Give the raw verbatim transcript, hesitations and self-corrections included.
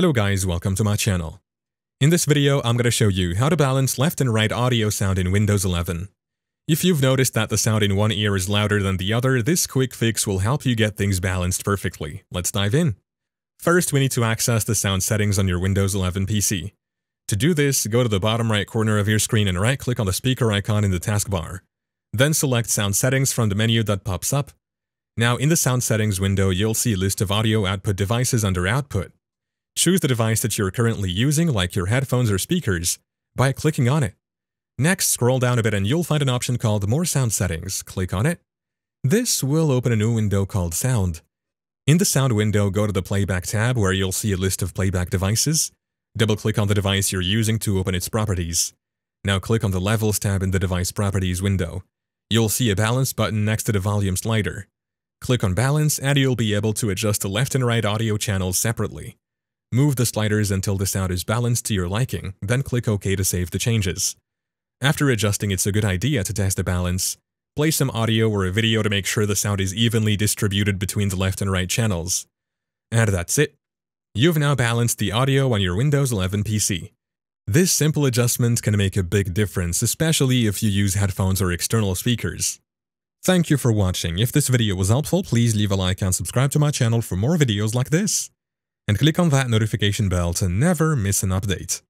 Hello guys, welcome to my channel. In this video, I'm gonna show you how to balance left and right audio sound in Windows eleven. If you've noticed that the sound in one ear is louder than the other, this quick fix will help you get things balanced perfectly. Let's dive in. First, we need to access the sound settings on your Windows eleven P C. To do this, go to the bottom right corner of your screen and right-click on the speaker icon in the taskbar. Then select Sound Settings from the menu that pops up. Now, in the Sound Settings window, you'll see a list of audio output devices under Output. Choose the device that you're currently using, like your headphones or speakers, by clicking on it. Next, scroll down a bit and you'll find an option called More Sound Settings. Click on it. This will open a new window called Sound. In the Sound window, go to the Playback tab where you'll see a list of playback devices. Double-click on the device you're using to open its properties. Now click on the Levels tab in the Device Properties window. You'll see a Balance button next to the Volume slider. Click on Balance and you'll be able to adjust the left and right audio channels separately. Move the sliders until the sound is balanced to your liking, then click OK to save the changes. After adjusting, it's a good idea to test the balance. Play some audio or a video to make sure the sound is evenly distributed between the left and right channels. And that's it. You've now balanced the audio on your Windows eleven P C. This simple adjustment can make a big difference, especially if you use headphones or external speakers. Thank you for watching. If this video was helpful, please leave a like and subscribe to my channel for more videos like this. And click on that notification bell to never miss an update.